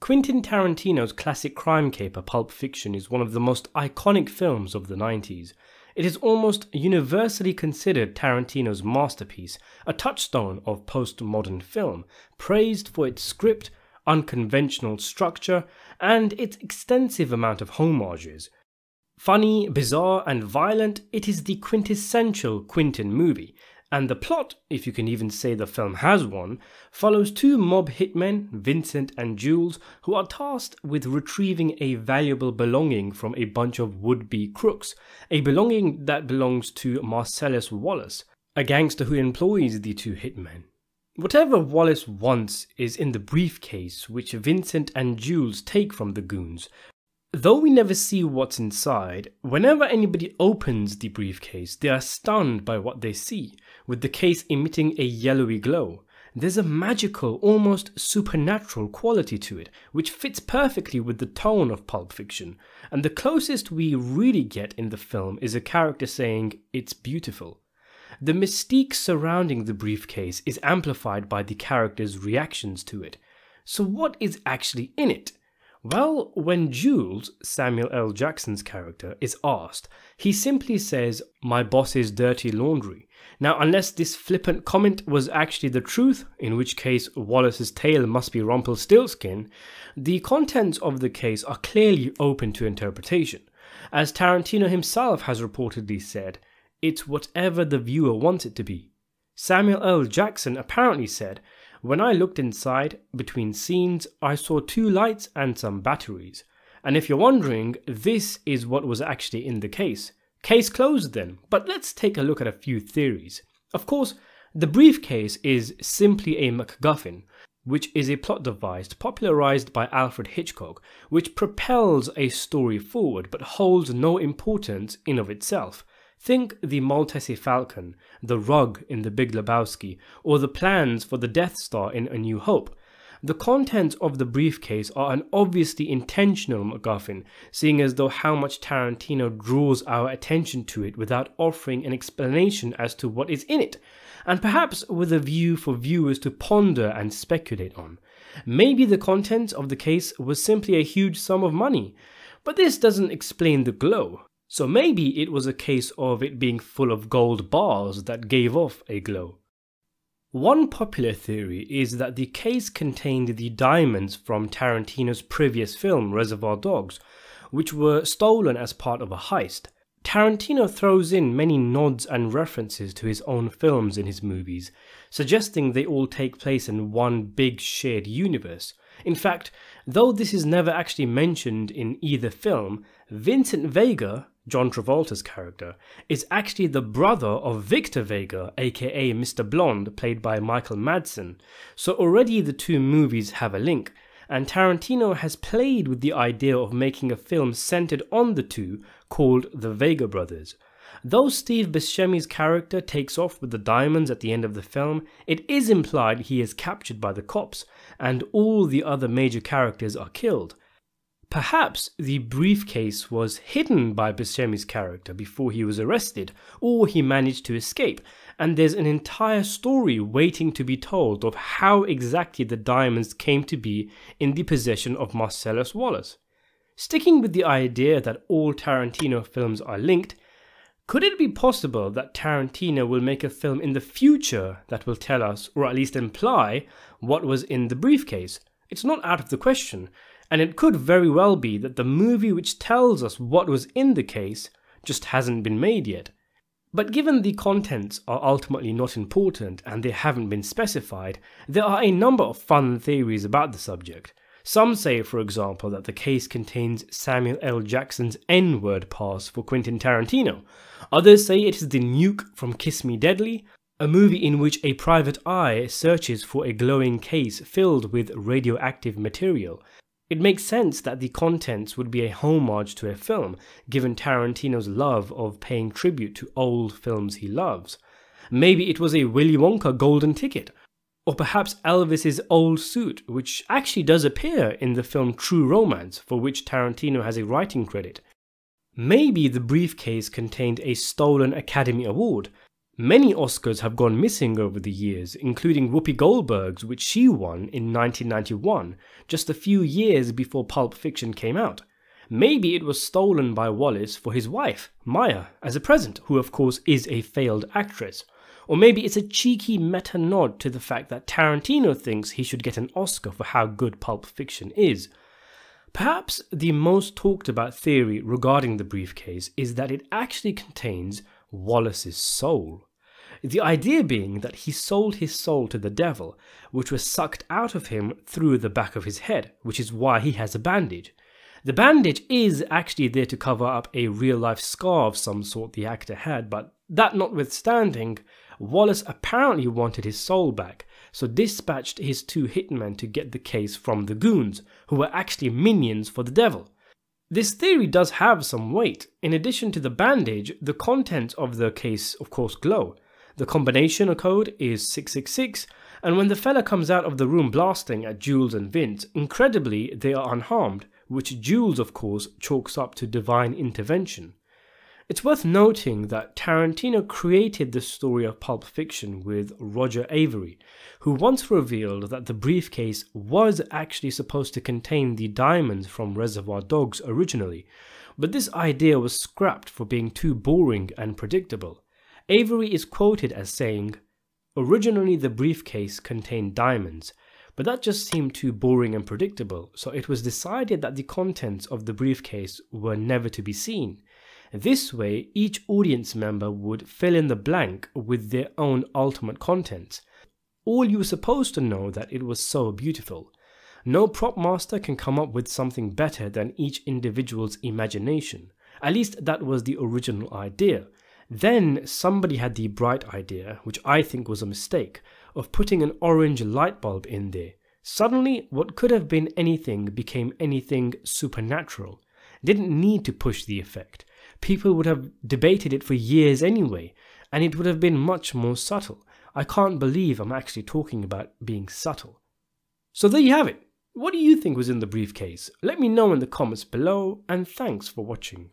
Quentin Tarantino's classic crime caper Pulp Fiction is one of the most iconic films of the 90s. It is almost universally considered Tarantino's masterpiece, a touchstone of postmodern film, praised for its script, unconventional structure, and its extensive amount of homages. Funny, bizarre, and violent, it is the quintessential Quentin movie, and the plot, if you can even say the film has one, follows two mob hitmen, Vincent and Jules, who are tasked with retrieving a valuable belonging from a bunch of would-be crooks, a belonging that belongs to Marcellus Wallace, a gangster who employs the two hitmen. Whatever Wallace wants is in the briefcase which Vincent and Jules take from the goons. Though we never see what's inside, whenever anybody opens the briefcase, they are stunned by what they see, with the case emitting a yellowy glow. There's a magical, almost supernatural quality to it, which fits perfectly with the tone of Pulp Fiction, and the closest we really get in the film is a character saying, "It's beautiful." The mystique surrounding the briefcase is amplified by the characters' reactions to it. So what is actually in it? Well, when Jules, Samuel L. Jackson's character, is asked, he simply says, "My boss's dirty laundry." Now, unless this flippant comment was actually the truth, in which case Wallace's tale must be Rumpelstiltskin, the contents of the case are clearly open to interpretation. As Tarantino himself has reportedly said, "It's whatever the viewer wants it to be." Samuel L. Jackson apparently said, "When I looked inside, between scenes, I saw two lights and some batteries. And if you're wondering, this is what was actually in the case. Case closed then, but let's take a look at a few theories." Of course, the briefcase is simply a MacGuffin, which is a plot device popularized by Alfred Hitchcock, which propels a story forward but holds no importance in of itself. Think the Maltese Falcon, the rug in The Big Lebowski, or the plans for the Death Star in A New Hope. The contents of the briefcase are an obviously intentional MacGuffin, seeing as though how much Tarantino draws our attention to it without offering an explanation as to what is in it, and perhaps with a view for viewers to ponder and speculate on. Maybe the contents of the case was simply a huge sum of money, but this doesn't explain the glow. So maybe it was a case of it being full of gold bars that gave off a glow. One popular theory is that the case contained the diamonds from Tarantino's previous film Reservoir Dogs, which were stolen as part of a heist. Tarantino throws in many nods and references to his own films in his movies, suggesting they all take place in one big shared universe. In fact, though this is never actually mentioned in either film, Vincent Vega, John Travolta's character, is actually the brother of Victor Vega, aka Mr Blonde, played by Michael Madsen. So already the two movies have a link, and Tarantino has played with the idea of making a film centered on the two called The Vega Brothers. Though Steve Buscemi's character takes off with the diamonds at the end of the film, it is implied he is captured by the cops, and all the other major characters are killed. Perhaps the briefcase was hidden by Buscemi's character before he was arrested, or he managed to escape, and there's an entire story waiting to be told of how exactly the diamonds came to be in the possession of Marcellus Wallace. Sticking with the idea that all Tarantino films are linked, could it be possible that Tarantino will make a film in the future that will tell us, or at least imply, what was in the briefcase? It's not out of the question. And it could very well be that the movie which tells us what was in the case just hasn't been made yet. But given the contents are ultimately not important and they haven't been specified, there are a number of fun theories about the subject. Some say, for example, that the case contains Samuel L. Jackson's N-word pass for Quentin Tarantino. Others say it is the nuke from Kiss Me Deadly, a movie in which a private eye searches for a glowing case filled with radioactive material. It makes sense that the contents would be a homage to a film, given Tarantino's love of paying tribute to old films he loves. Maybe it was a Willy Wonka golden ticket. Or perhaps Elvis's old suit, which actually does appear in the film True Romance, for which Tarantino has a writing credit. Maybe the briefcase contained a stolen Academy Award. Many Oscars have gone missing over the years, including Whoopi Goldberg's, which she won in 1991, just a few years before Pulp Fiction came out. Maybe it was stolen by Wallace for his wife, Maya, as a present, who of course is a failed actress. Or maybe it's a cheeky meta nod to the fact that Tarantino thinks he should get an Oscar for how good Pulp Fiction is. Perhaps the most talked about theory regarding the briefcase is that it actually contains Wallace's soul. The idea being that he sold his soul to the devil, which was sucked out of him through the back of his head, which is why he has a bandage. The bandage is actually there to cover up a real-life scar of some sort the actor had, but that notwithstanding, Wallace apparently wanted his soul back, so dispatched his two hitmen to get the case from the goons, who were actually minions for the devil. This theory does have some weight. In addition to the bandage, the contents of the case of course glow. The combination code is 666, and when the fella comes out of the room blasting at Jules and Vince, incredibly they are unharmed, which Jules of course chalks up to divine intervention. It's worth noting that Tarantino created the story of Pulp Fiction with Roger Avery, who once revealed that the briefcase was actually supposed to contain the diamonds from Reservoir Dogs originally, but this idea was scrapped for being too boring and predictable. Avery is quoted as saying, "Originally the briefcase contained diamonds, but that just seemed too boring and predictable, so it was decided that the contents of the briefcase were never to be seen. This way, each audience member would fill in the blank with their own ultimate contents. All you were supposed to know that it was so beautiful. No prop master can come up with something better than each individual's imagination. At least that was the original idea. Then somebody had the bright idea, which I think was a mistake, of putting an orange light bulb in there. Suddenly, what could have been anything became anything supernatural. Didn't need to push the effect. People would have debated it for years anyway, and it would have been much more subtle. I can't believe I'm actually talking about being subtle." So there you have it. What do you think was in the briefcase? Let me know in the comments below, and thanks for watching.